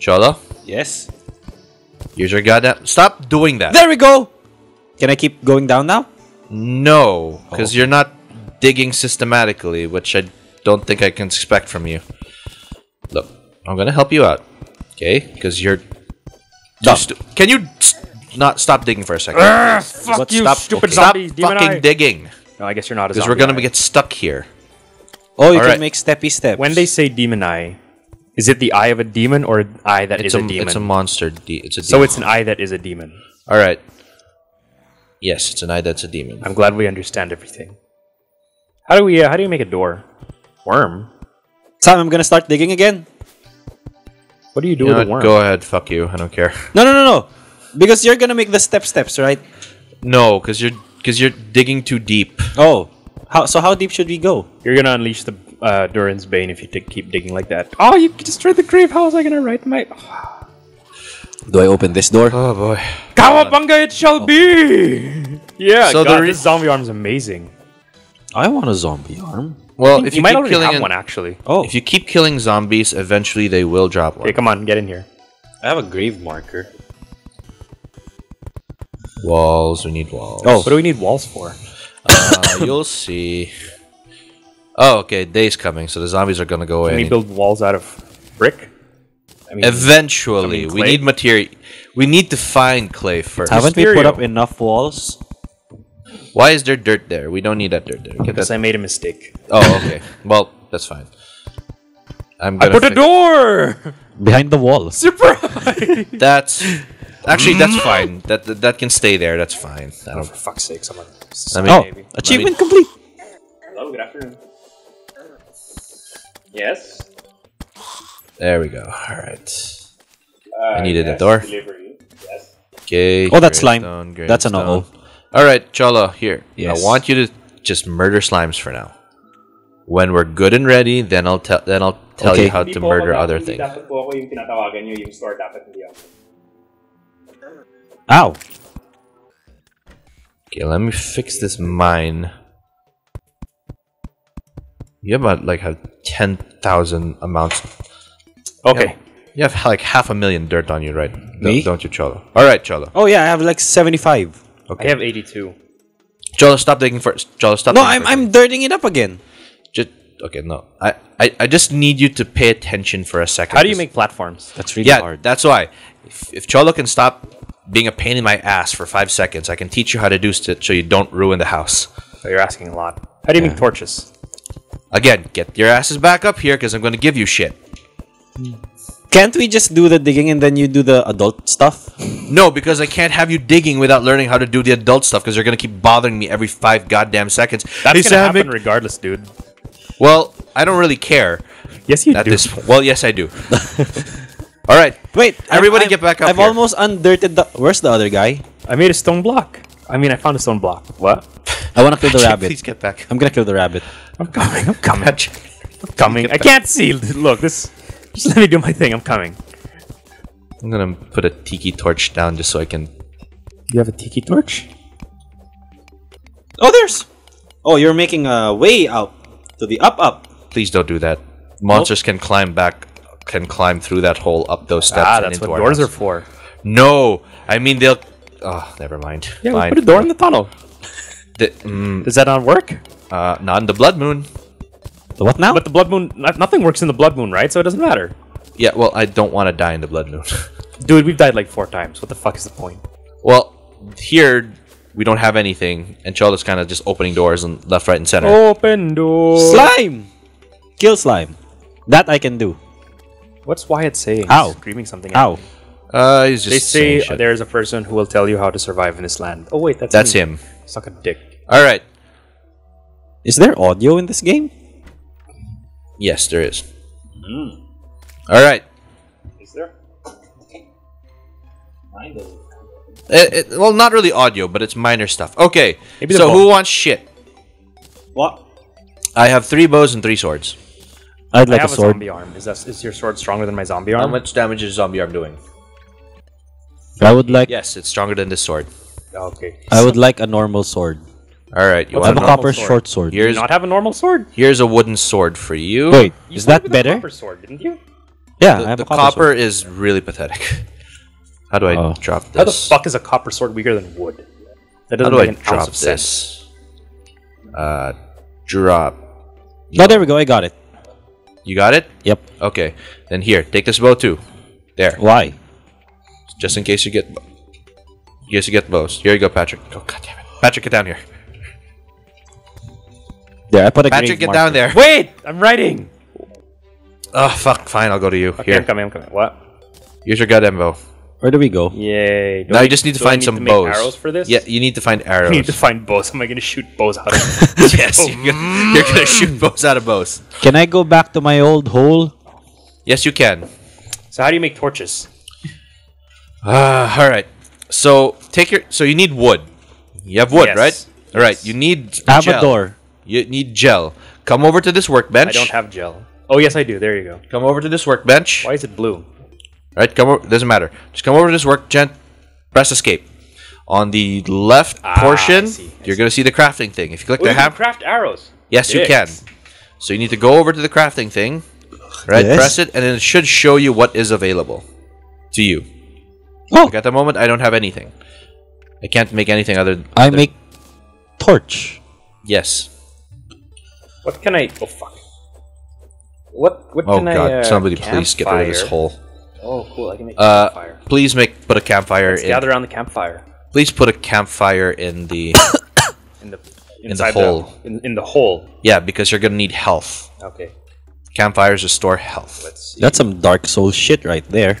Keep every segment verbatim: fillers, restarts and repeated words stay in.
Cholo? Yes? Use your goddamn... Stop doing that! There we go! Can I keep going down now? No, because oh. you're not digging systematically, which I don't think I can expect from you. Look, I'm gonna help you out, okay? Because you're... Stop. Can you st not stop digging for a second? Urgh, fuck Let's you, stop, stupid okay. zombie! Stop demon fucking eye. digging! No, I guess you're not a zombie. Because we're gonna eye. get stuck here. Oh, you All can right. make steppy steps. When they say demon eye, is it the eye of a demon or an eye that it's is a, a demon? It's a monster. De it's a demon. So it's an eye that is a demon. All right. Yes, it's an eye that's a demon. I'm glad we understand everything. How do we? Uh, how do you make a door? Worm. Sam, I'm gonna start digging again. What do you do you with a worm? Go ahead, fuck you. I don't care. No, no, no, no. Because you're gonna make the step steps, right? No, because you're because you're digging too deep. Oh, how? So how deep should we go? You're gonna unleash the uh, Durin's Bane if you keep digging like that. Oh, you destroyed the grave. How was I gonna write my? Oh. Do I open this door? Oh boy. Kawabunga, it shall oh. be. Yeah. So God, this zombie arm's amazing. I want a zombie arm. Well, if you, you might keep already killing have an, one actually. Oh, if you keep killing zombies, eventually they will drop one. Okay, come on, get in here. I have a grave marker. Walls. We need walls. Oh, what do we need walls for? Uh, you'll see. Oh, okay. Day's coming, so the zombies are gonna go away. Can we build walls out of brick? I mean, eventually, I mean, we need material. We need to find clay first. Haven't we put up enough walls? Why is there dirt there? We don't need that dirt there. Because that... I made a mistake. Oh, okay. Well, that's fine. I'm gonna I put a door! Behind the wall. Surprise! That's... Actually, that's fine. That, that that can stay there. That's fine. I don't... Oh, for fuck's sake, someone... I mean, oh, maybe. Achievement I mean... complete! Hello, good afternoon. Yes? There we go. Alright. Uh, I needed yes, a door. Yes. Okay. Oh, that's slime. Stone, that's stone. an uh-oh. Alright, Cholo, here. Yes. I want you to just murder slimes for now. When we're good and ready, then I'll tell then I'll tell okay. you how to murder other things. Ow. Okay, let me fix this mine. You have about like have ten thousand amounts. Okay. You have, you have like half a million dirt on you, right? Me? Don't you, Cholo? Alright, Cholo. Oh yeah, I have like seventy five. Okay. I have eighty-two. Cholo, stop digging first. Cholo, stop. No, I'm first. I'm dirting it up again. Just okay. No, I, I I just need you to pay attention for a second. How do you make platforms? That's really yeah, hard. Yeah, that's why. If, if Cholo can stop being a pain in my ass for five seconds, I can teach you how to do it so you don't ruin the house. So you're asking a lot. How do you yeah. make torches? Again, get your asses back up here because I'm going to give you shit. Can't we just do the digging and then you do the adult stuff? No, because I can't have you digging without learning how to do the adult stuff because you're going to keep bothering me every five goddamn seconds. That's going to happen regardless, dude. Well, I don't really care. Yes, you at do. This point. Well, yes, I do. All right. Wait. Everybody I'm, get back up I've here. almost undirted the... Where's the other guy? I made a stone block. I mean, I found a stone block. What? I want to kill the rabbit. Please get back. I'm going to kill the rabbit. I'm coming. I'm coming. I'm coming. I can't see. Look, this... Just let me do my thing. I'm coming. I'm gonna put a tiki torch down just so I can... You have a tiki torch? Oh, there's... Oh, you're making a way out to the up-up. Please don't do that. Monsters nope. can climb back... Can climb through that hole up those steps ah, and that's into what our doors house. Are for. No! I mean, they'll... Oh, never mind. Yeah, we put a door in the tunnel. the, mm, Does that not work? Uh, not in the Blood Moon. The what now? But the Blood Moon, nothing works in the Blood Moon, right? So it doesn't matter. Yeah, well, I don't want to die in the Blood Moon. Dude, we've died like four times. What the fuck is the point? Well, here, we don't have anything. And Cholo's kind of just opening doors and left, right, and center. Open door. Slime! Kill slime. That I can do. What's Wyatt saying? Ow. Screaming something out. Ow. Uh, he's just they say shit. There's a person who will tell you how to survive in this land. Oh, wait, that's, that's him. him. Suck a dick. All right. Is there audio in this game? Yes, there is. Mm. All right. Is there? Mine doesn't. It, it, well, not really audio, but it's minor stuff. Okay. Maybe so who wants shit? What? I have three bows and three swords. I'd like I have a sword. A zombie arm. Is that is your sword stronger than my zombie arm? How much damage is zombie arm doing? I would like. Yes, it's stronger than this sword. Okay. I would like a normal sword. All right, you What's want a, a copper sword? short sword. Here's, Do you not have a normal sword? Here's a wooden sword for you. Wait, you is that better? Copper sword, didn't you? Yeah, the, I have the a copper, copper sword. is really pathetic. How do I oh. drop this? How the fuck is a copper sword weaker than wood? That doesn't How do make I an drop ounce of this? Sense. Uh, drop. No, oh, there we go. I got it. You got it? Yep. Okay. Then here, take this bow too. There. Why? Just in case you get, in case you get bows. Here you go, Patrick. Oh, God damn it. Patrick, get down here. There, I put a Patrick, get marker. down there. Wait, I'm writing. Oh, fuck. Fine, I'll go to you. Okay, here. I'm coming, I'm coming. What? Here's your goddamn bow. Where do we go? Yay. Now we, you just need to find need some to bows. Arrows for this? Yeah, you need to find arrows. You need to find bows. Am I going to shoot bows out of bows? Yes, oh. you're going to shoot bows out of bows. Can I go back to my old hole? Yes, you can. So how do you make torches? Uh, all right. So take your. So you need wood. You have wood, yes. right? Yes. All right. You need I have gel. a door. You need gel. Come over to this workbench. I don't have gel. Oh, yes, I do. There you go. Come over to this workbench. Why is it blue? Right, come over. Doesn't matter. Just come over to this workbench. Press escape. On the left ah, portion, I see, I you're going to see the crafting thing. If you click oh, the hammer, craft arrows. Yes, Dicks. you can. So you need to go over to the crafting thing. Right, yes. press it, and then it should show you what is available to you. Oh. Like at the moment, I don't have anything. I can't make anything other than... I other. make torch. Yes. What can I... Oh, fuck. What, what oh can god! I, uh, Somebody, please get rid of this hole. Oh, cool! I can make a uh, campfire. Please make put a campfire. Let's in... gather around the campfire. Please put a campfire in the in the in the hole. The, in, in the hole. Yeah, because you're gonna need health. Okay. Campfires restore health. Let's see. That's some Dark Souls shit right there. A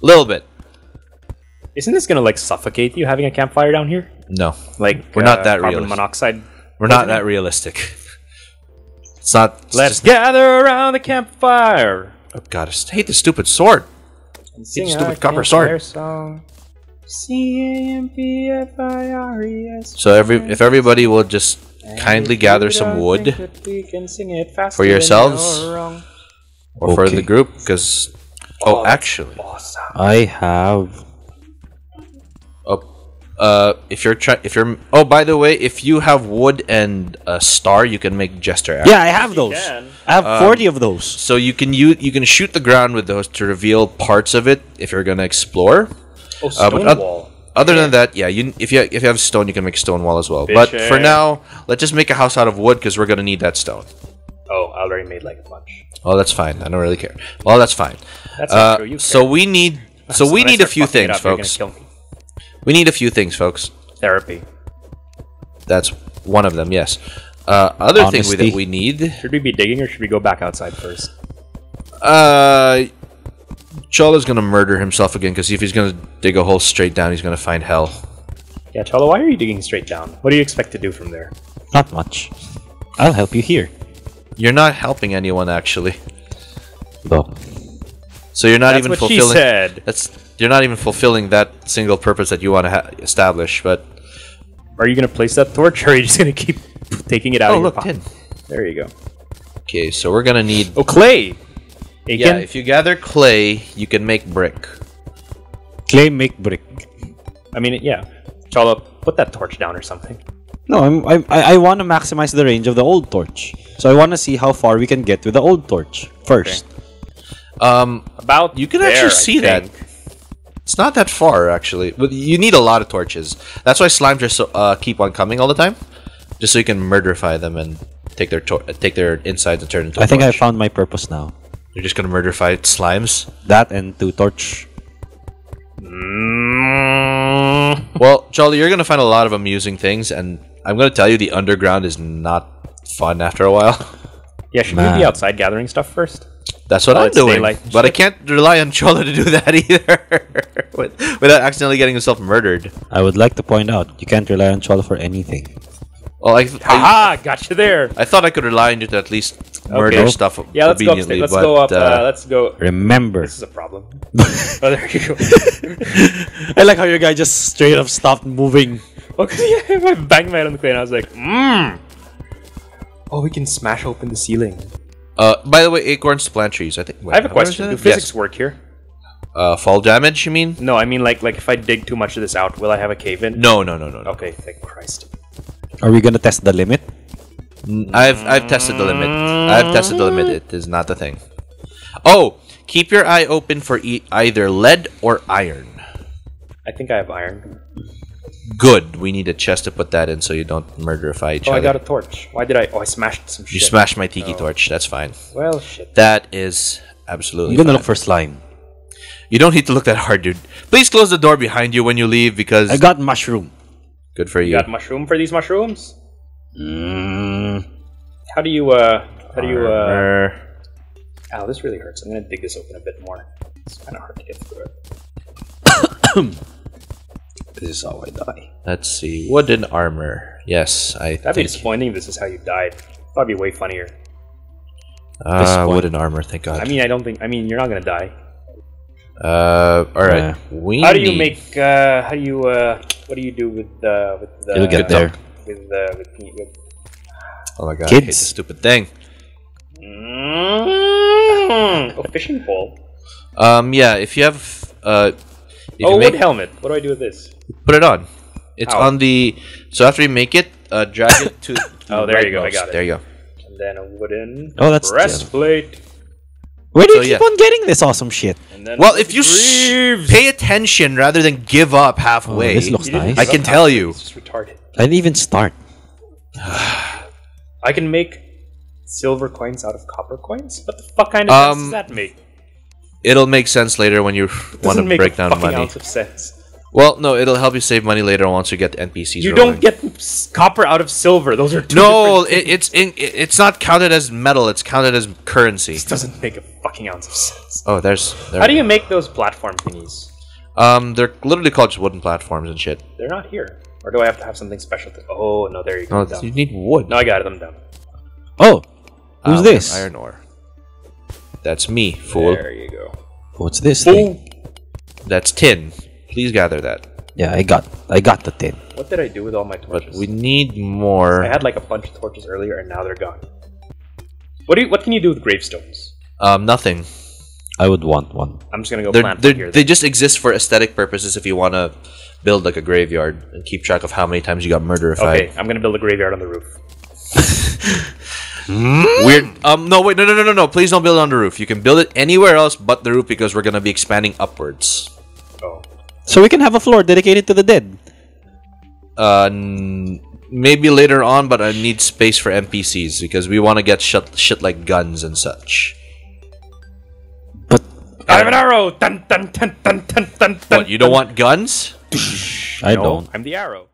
little bit. Isn't this gonna like suffocate you having a campfire down here? No. Like we're uh, not that carbon realistic. monoxide. We're not that realistic. It's not, it's Let's gather not. around the campfire. Oh god, I hate the stupid sword. And sing hate the stupid copper sword. Song. C M P F I R E S So every if everybody will just and kindly gather some wood for yourselves or okay. for the group, because oh, oh actually, awesome. I have. Uh, if you're trying, if you're, oh, by the way, if you have wood and a star, you can make jester arrows. Yeah, I have those. I have um, forty of those. So you can you you can shoot the ground with those to reveal parts of it if you're gonna explore. Oh, stone uh, wall. Other yeah. than that, yeah, you if you if you have stone, you can make stone wall as well. Fish but air. for now, let's just make a house out of wood because we're gonna need that stone. Oh, I already made like a bunch. Oh, that's fine. I don't really care. Well, that's fine. That's uh, true. You so care. we need so, so we need a few things, up, folks. We need a few things, folks. Therapy. That's one of them, yes. Uh, other Honesty. thing we, that we need... Should we be digging or should we go back outside first? Uh, Chola's going to murder himself again, because if he's going to dig a hole straight down, he's going to find hell. Yeah, Chola, why are you digging straight down? What do you expect to do from there? Not much. I'll help you here. You're not helping anyone, actually. No. So you're not That's even fulfilling... That's what she said. That's... You're not even fulfilling that single purpose that you want to ha establish, but... Are you going to place that torch, or are you just going to keep taking it out oh, of your pocket? Oh, look, tin. There you go. Okay, so we're going to need... Oh, clay! Again? Yeah, if you gather clay, you can make brick. Clay make brick. I mean, yeah. Chola, put that torch down or something. No, I'm, I, I want to maximize the range of the old torch. So I want to see how far we can get with the old torch first. Okay. Um, About You can there, actually see I that. Think. It's not that far, actually. But you need a lot of torches. That's why slimes just so, uh, keep on coming all the time, just so you can murderify them and take their tor take their insides and turn into. I a think torch. I found my purpose now. You're just gonna murderify slimes. That and two torch. Mm. Well, Charlie, you're gonna find a lot of amusing things, and I'm gonna tell you the underground is not fun after a while. Yeah, should Man. we be outside gathering stuff first? That's what oh, I'm doing, like but I can't rely on Chola to do that either, without accidentally getting himself murdered. I would like to point out, you can't rely on Chola for anything. Well, I, Haha, I, got you there. I thought I could rely on you to at least murder okay. stuff yeah, let's obediently. Go let's but, go up. Uh, uh, let's go. Remember, this is a problem. Oh, there you go. I like how your guy just straight up stopped moving. Well, yeah, I banged my head on the clay, and I was like, mmm. Oh, we can smash open the ceiling. Uh, by the way, acorns to plant trees. I think. Wait, I have a question. Do physics yes. work here? Uh, fall damage, you mean? No, I mean like like if I dig too much of this out, will I have a cave in? No, no, no, no. no. Okay, thank Christ. Are we gonna test the limit? I've I've tested the limit. I've tested the limit. It is not the thing. Oh, Keep your eye open for e either lead or iron. I think I have iron. Good. We need a chest to put that in so you don't murderify each other. Oh, I got a torch. Why did I? Oh, I smashed some shit. You smashed my tiki oh. torch. That's fine. Well, shit. That is absolutely I'm gonna fine. look for slime. You don't need to look that hard, dude. Please close the door behind you when you leave because... I got mushroom. Good for you. You got mushroom for these mushrooms? Mm. How do you, uh... How do you, uh... Ow, this really hurts. I'm gonna dig this open a bit more. It's kind of hard to get through it. This is how I die. Let's see. Wooden armor. Yes, I That'd think... be disappointing if this is how you died. That'd be way funnier. Ah, uh, wooden armor, thank God. I mean, I don't think... I mean, you're not gonna die. Uh, all right. Yeah. We how do you make? Uh, how do you? Uh, what do you do with? Uh, with the, You'll get uh, there. With, uh, with, with oh my God! Kids. I hate this stupid thing. Mm-hmm. Oh, fishing pole. Um. Yeah. If you have. Uh. If oh, you make, wood helmet. What do I do with this? Put it on. It's Ow. on the. So after you make it, uh, drag it to. Oh, there right you go. Nose. I got it. There you go. And then a wooden. Oh, that's breastplate. Yeah. Where do you so, keep yeah. on getting this awesome shit? Well, if you sh pay attention rather than give up halfway, oh, this looks nice. I can tell you. It's just retarded. I didn't even start. I can make silver coins out of copper coins? What the fuck kind of um, sense does that make? It'll make sense later when you want to break down money. Doesn't make a fucking ounce of sense. Well, no, it'll help you save money later once you get N P Cs. You rolling. don't get copper out of silver. Those are two no. It, it's in, it, it's not counted as metal. It's counted as currency. This doesn't make a fucking ounce of sense. Oh, there's. There. How do you make those platform thingies? Um, they're literally called just wooden platforms and shit. They're not here. Or do I have to have something special? To oh no, there you go. Oh, you need wood. No, I got it. I'm done. Oh, who's um, this? Iron ore. That's me, fool. There you go. What's this Ooh. thing? That's tin. Please gather that. Yeah, I got I got the tin. What did I do with all my torches? But we need more. I had like a bunch of torches earlier and now they're gone. What do you, what can you do with gravestones? Um, nothing. I would want one. I'm just gonna go they're, plant they're, here. They just exist for aesthetic purposes if you want to build like a graveyard and keep track of how many times you got murderified. Okay, I'm gonna build a graveyard on the roof. Weird. Um, no, wait, no, no, no, no, no. Please don't build it on the roof. You can build it anywhere else but the roof because we're gonna be expanding upwards. Oh. So we can have a floor dedicated to the dead. Uh, maybe later on, but I need space for N P Cs because we want to get shut shit like guns and such. But I have an arrow. Dun, dun, dun, dun, dun, dun, what you don't want guns? I no, don't. I'm the arrow.